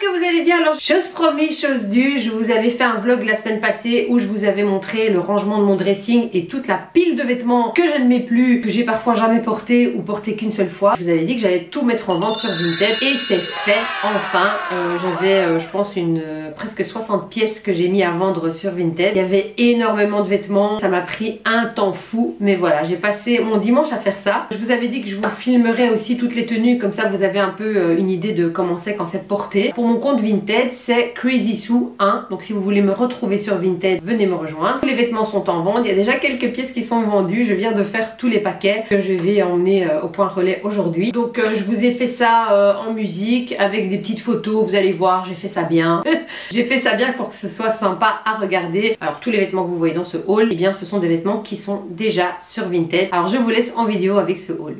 J'espère que vous allez bien. Alors chose promise, chose due, je vous avais fait un vlog la semaine passée où je vous avais montré le rangement de mon dressing et toute la pile de vêtements que je ne mets plus, que j'ai parfois jamais porté ou porté qu'une seule fois. Je vous avais dit que j'allais tout mettre en vente sur Vinted et c'est fait enfin. J'avais je pense presque 60 pièces que j'ai mis à vendre sur Vinted. Il y avait énormément de vêtements, ça m'a pris un temps fou, mais voilà, j'ai passé mon dimanche à faire ça. Je vous avais dit que je vous filmerais aussi toutes les tenues, comme ça vous avez un peu une idée de comment c'est quand c'est porté. Pour mon compte Vinted, c'est crazysu1, donc si vous voulez me retrouver sur Vinted, venez me rejoindre. Tous les vêtements sont en vente, il y a déjà quelques pièces qui sont vendues, je viens de faire tous les paquets que je vais emmener au point relais aujourd'hui. Donc je vous ai fait ça en musique, avec des petites photos, vous allez voir, j'ai fait ça bien. J'ai fait ça bien pour que ce soit sympa à regarder. Alors tous les vêtements que vous voyez dans ce haul, eh bien ce sont des vêtements qui sont déjà sur Vinted. Alors je vous laisse en vidéo avec ce haul.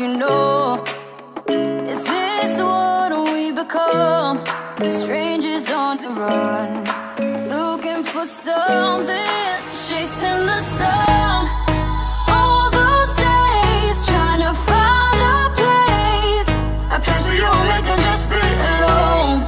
you know, is this what we become? Strangers on the run, looking for something, chasing the sun. All those days trying to find a place where you only can just be alone.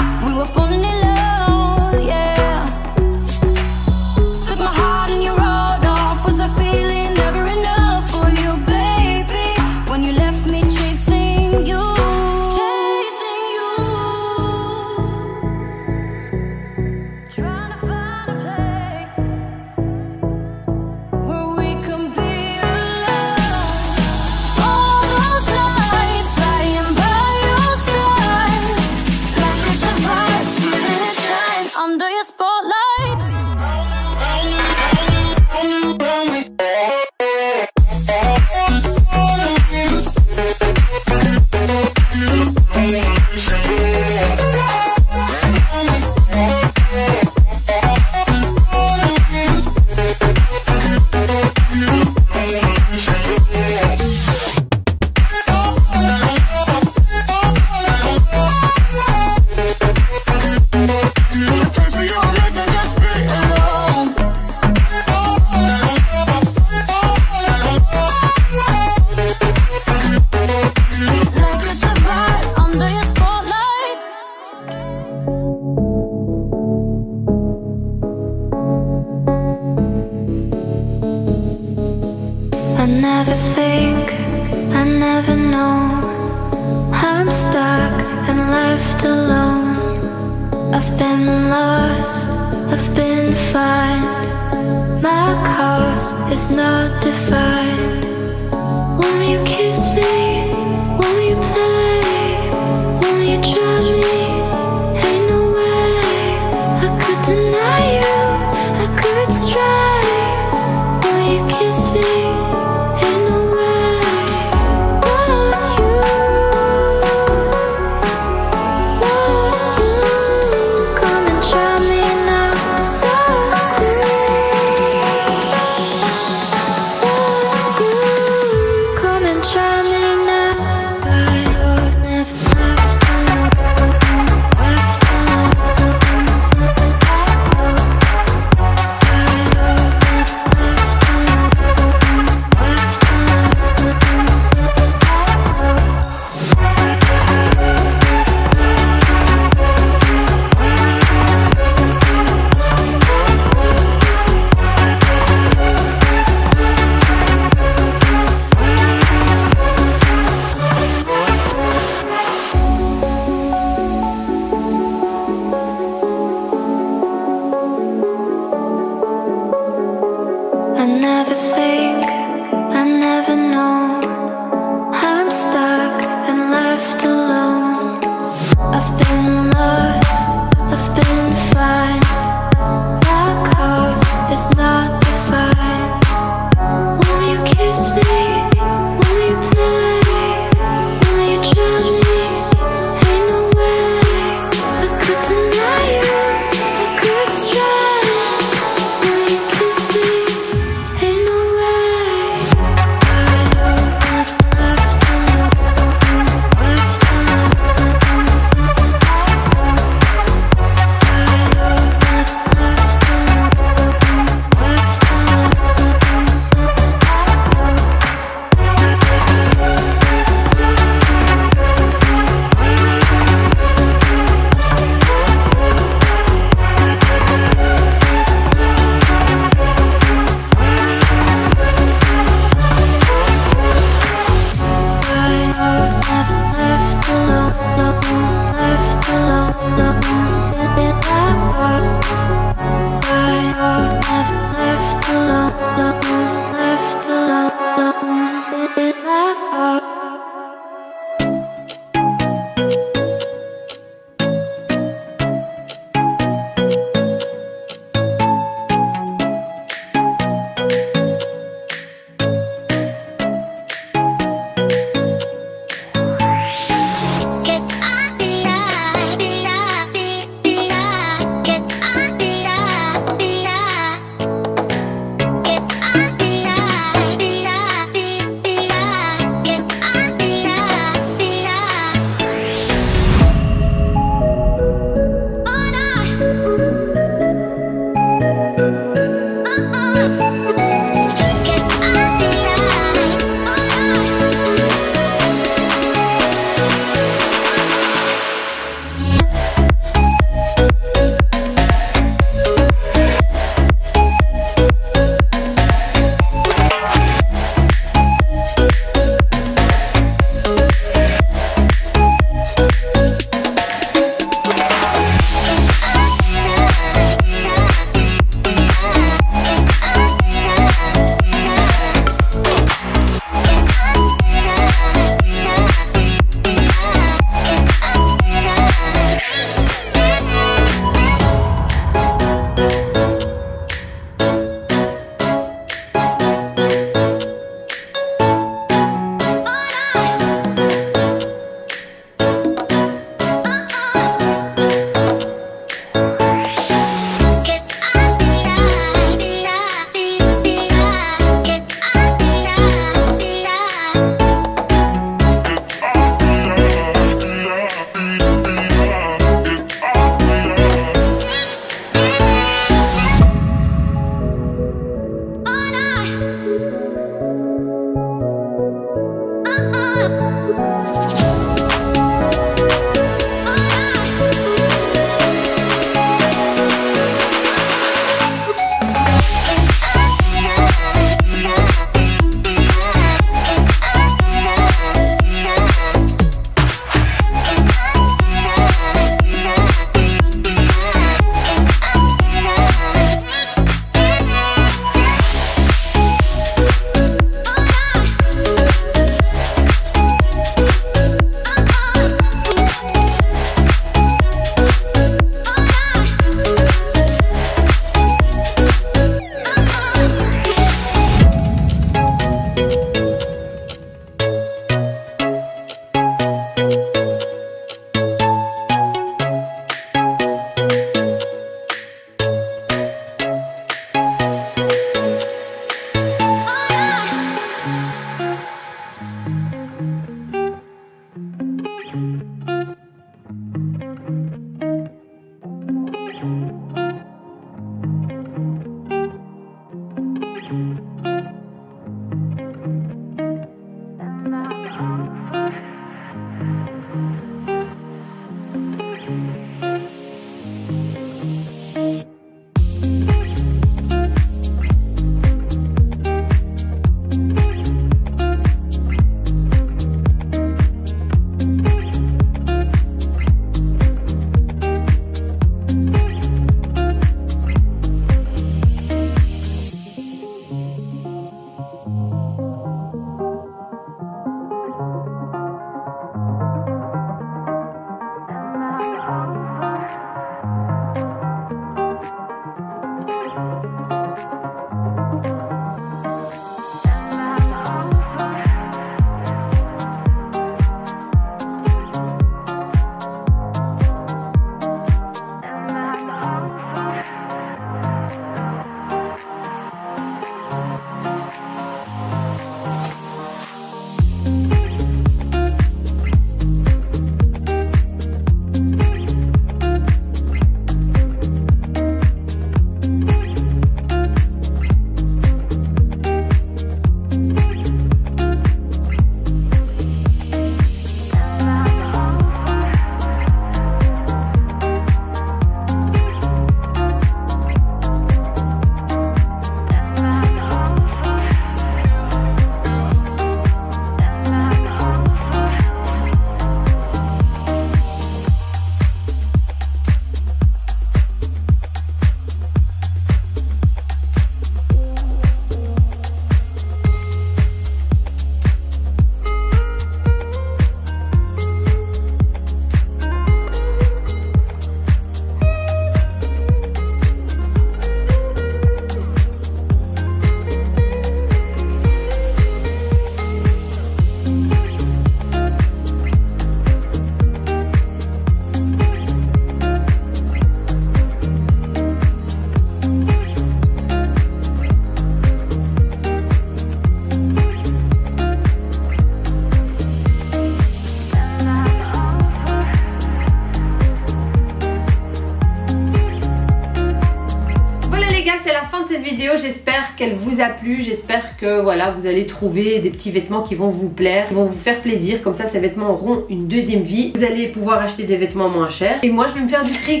c'est la fin de cette vidéo, j'espère qu'elle vous a plu, j'espère que voilà, vous allez trouver des petits vêtements qui vont vous plaire, qui vont vous faire plaisir, comme ça ces vêtements auront une deuxième vie, vous allez pouvoir acheter des vêtements moins chers, et moi je vais me faire du fric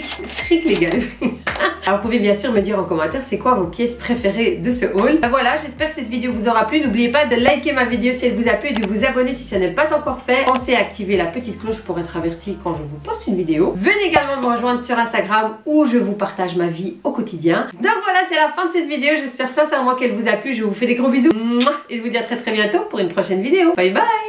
les gars. Alors vous pouvez bien sûr me dire en commentaire c'est quoi vos pièces préférées de ce haul. Voilà, j'espère que cette vidéo vous aura plu, n'oubliez pas de liker ma vidéo si elle vous a plu et de vous abonner si ça n'est pas encore fait, pensez à activer la petite cloche pour être averti quand je vous poste une vidéo, venez également me rejoindre sur Instagram où je vous partage ma vie au quotidien. Donc voilà, c'est la fin de cette vidéo, j'espère sincèrement qu'elle vous a plu, je vous fais des gros bisous et je vous dis à très bientôt pour une prochaine vidéo. Bye bye.